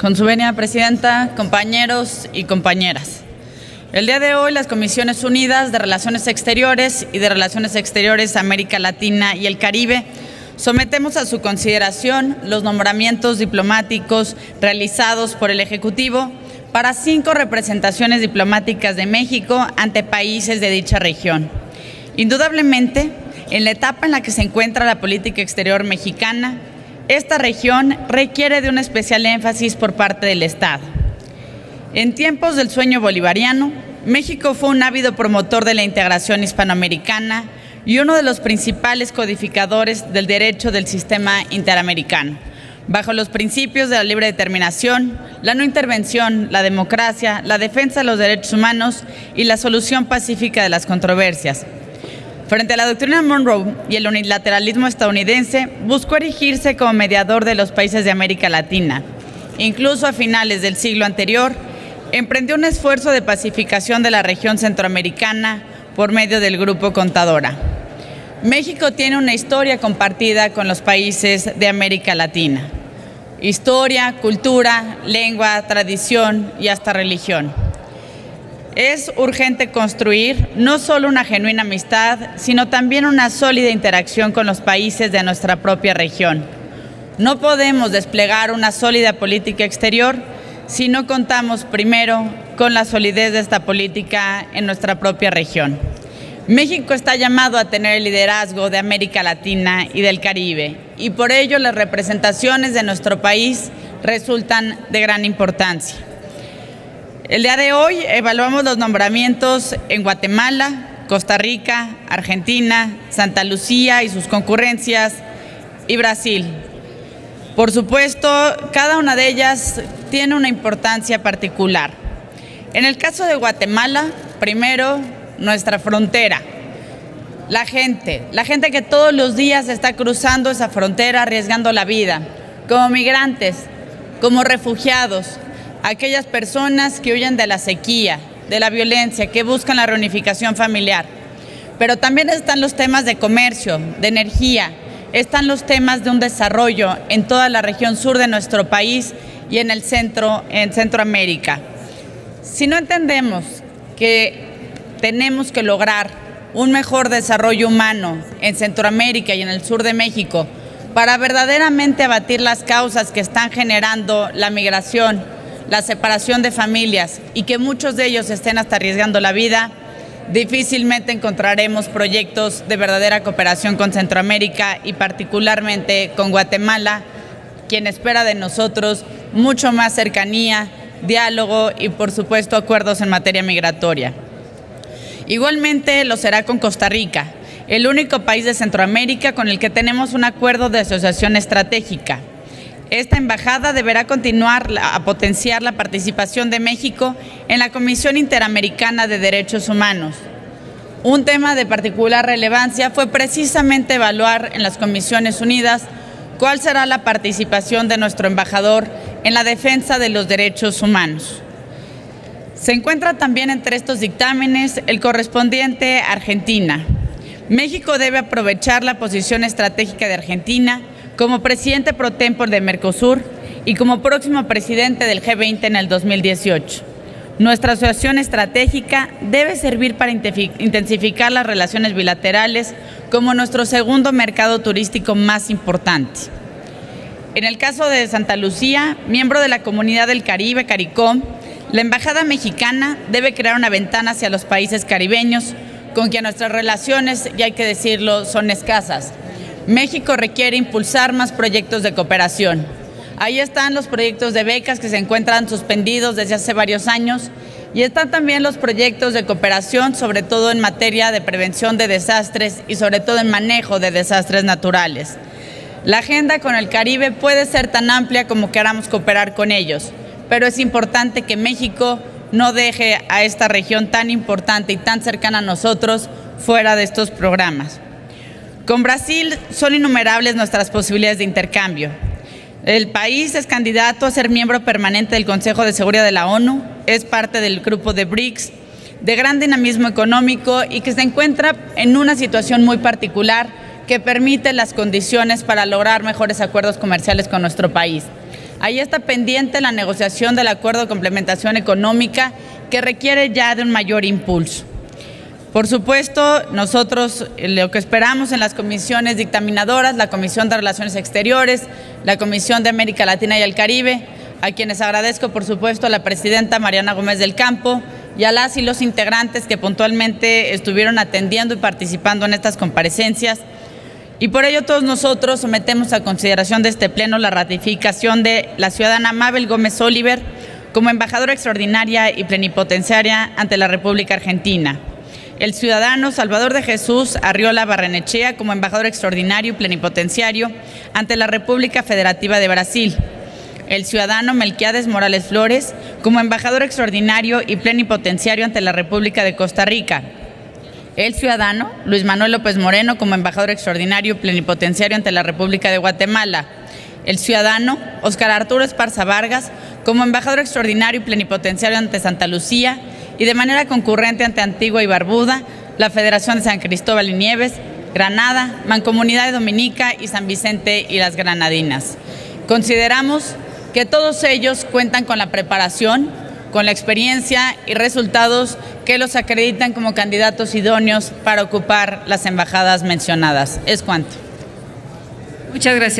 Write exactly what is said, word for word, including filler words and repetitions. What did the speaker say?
Con su venia, Presidenta, compañeros y compañeras. El día de hoy las Comisiones Unidas de Relaciones Exteriores y de Relaciones Exteriores América Latina y el Caribe sometemos a su consideración los nombramientos diplomáticos realizados por el Ejecutivo para cinco representaciones diplomáticas de México ante países de dicha región. Indudablemente, en la etapa en la que se encuentra la política exterior mexicana, esta región requiere de un especial énfasis por parte del Estado. En tiempos del sueño bolivariano, México fue un ávido promotor de la integración hispanoamericana y uno de los principales codificadores del derecho del sistema interamericano, bajo los principios de la libre determinación, la no intervención, la democracia, la defensa de los derechos humanos y la solución pacífica de las controversias. Frente a la doctrina Monroe y el unilateralismo estadounidense, buscó erigirse como mediador de los países de América Latina. Incluso a finales del siglo anterior, emprendió un esfuerzo de pacificación de la región centroamericana por medio del Grupo Contadora. México tiene una historia compartida con los países de América Latina. Historia, cultura, lengua, tradición y hasta religión. Es urgente construir no solo una genuina amistad, sino también una sólida interacción con los países de nuestra propia región. No podemos desplegar una sólida política exterior si no contamos primero con la solidez de esta política en nuestra propia región. México está llamado a tener el liderazgo de América Latina y del Caribe, y por ello las representaciones de nuestro país resultan de gran importancia. El día de hoy evaluamos los nombramientos en Guatemala, Costa Rica, Argentina, Santa Lucía y sus concurrencias y Brasil. Por supuesto, cada una de ellas tiene una importancia particular. En el caso de Guatemala, primero, nuestra frontera. La gente, la gente que todos los días está cruzando esa frontera arriesgando la vida, como migrantes, como refugiados, aquellas personas que huyen de la sequía, de la violencia, que buscan la reunificación familiar. Pero también están los temas de comercio, de energía, están los temas de un desarrollo en toda la región sur de nuestro país y en el centro, en Centroamérica. Si no entendemos que tenemos que lograr un mejor desarrollo humano en Centroamérica y en el sur de México para verdaderamente abatir las causas que están generando la migración, la separación de familias y que muchos de ellos estén hasta arriesgando la vida, difícilmente encontraremos proyectos de verdadera cooperación con Centroamérica y particularmente con Guatemala, quien espera de nosotros mucho más cercanía, diálogo y por supuesto acuerdos en materia migratoria. Igualmente lo será con Costa Rica, el único país de Centroamérica con el que tenemos un acuerdo de asociación estratégica. Esta embajada deberá continuar a potenciar la participación de México en la Comisión Interamericana de Derechos Humanos. Un tema de particular relevancia fue precisamente evaluar en las Comisiones Unidas cuál será la participación de nuestro embajador en la defensa de los derechos humanos. Se encuentra también entre estos dictámenes el correspondiente a Argentina. México debe aprovechar la posición estratégica de Argentina como presidente pro tempore de Mercosur y como próximo presidente del G veinte en el dos mil dieciocho. Nuestra asociación estratégica debe servir para intensificar las relaciones bilaterales como nuestro segundo mercado turístico más importante. En el caso de Santa Lucía, miembro de la Comunidad del Caribe, Caricom, la Embajada Mexicana debe crear una ventana hacia los países caribeños con quien nuestras relaciones, y hay que decirlo, son escasas. México requiere impulsar más proyectos de cooperación. Ahí están los proyectos de becas que se encuentran suspendidos desde hace varios años y están también los proyectos de cooperación, sobre todo en materia de prevención de desastres y sobre todo en manejo de desastres naturales. La agenda con el Caribe puede ser tan amplia como queramos cooperar con ellos, pero es importante que México no deje a esta región tan importante y tan cercana a nosotros fuera de estos programas. Con Brasil son innumerables nuestras posibilidades de intercambio. El país es candidato a ser miembro permanente del Consejo de Seguridad de la ONU, es parte del grupo de BRICS, de gran dinamismo económico y que se encuentra en una situación muy particular que permite las condiciones para lograr mejores acuerdos comerciales con nuestro país. Ahí está pendiente la negociación del acuerdo de complementación económica, que requiere ya de un mayor impulso. Por supuesto, nosotros lo que esperamos en las comisiones dictaminadoras, la Comisión de Relaciones Exteriores, la Comisión de América Latina y el Caribe, a quienes agradezco por supuesto a la presidenta Mariana Gómez del Campo y a las y los integrantes que puntualmente estuvieron atendiendo y participando en estas comparecencias. Y por ello todos nosotros sometemos a consideración de este pleno la ratificación de la ciudadana Mabel Gómez Oliver como embajadora extraordinaria y plenipotenciaria ante la República Argentina. El ciudadano Salvador de Jesús Arriola Barrenechea como embajador extraordinario y plenipotenciario ante la República Federativa de Brasil. El ciudadano Melquiades Morales Flores como embajador extraordinario y plenipotenciario ante la República de Costa Rica. El ciudadano Luis Manuel López Moreno como embajador extraordinario y plenipotenciario ante la República de Guatemala. El ciudadano Óscar Arturo Esparza Vargas como embajador extraordinario y plenipotenciario ante Santa Lucía y de manera concurrente ante Antigua y Barbuda, la Federación de San Cristóbal y Nieves, Granada, Mancomunidad de Dominica y San Vicente y las Granadinas. Consideramos que todos ellos cuentan con la preparación, con la experiencia y resultados que los acreditan como candidatos idóneos para ocupar las embajadas mencionadas. Es cuanto. Muchas gracias.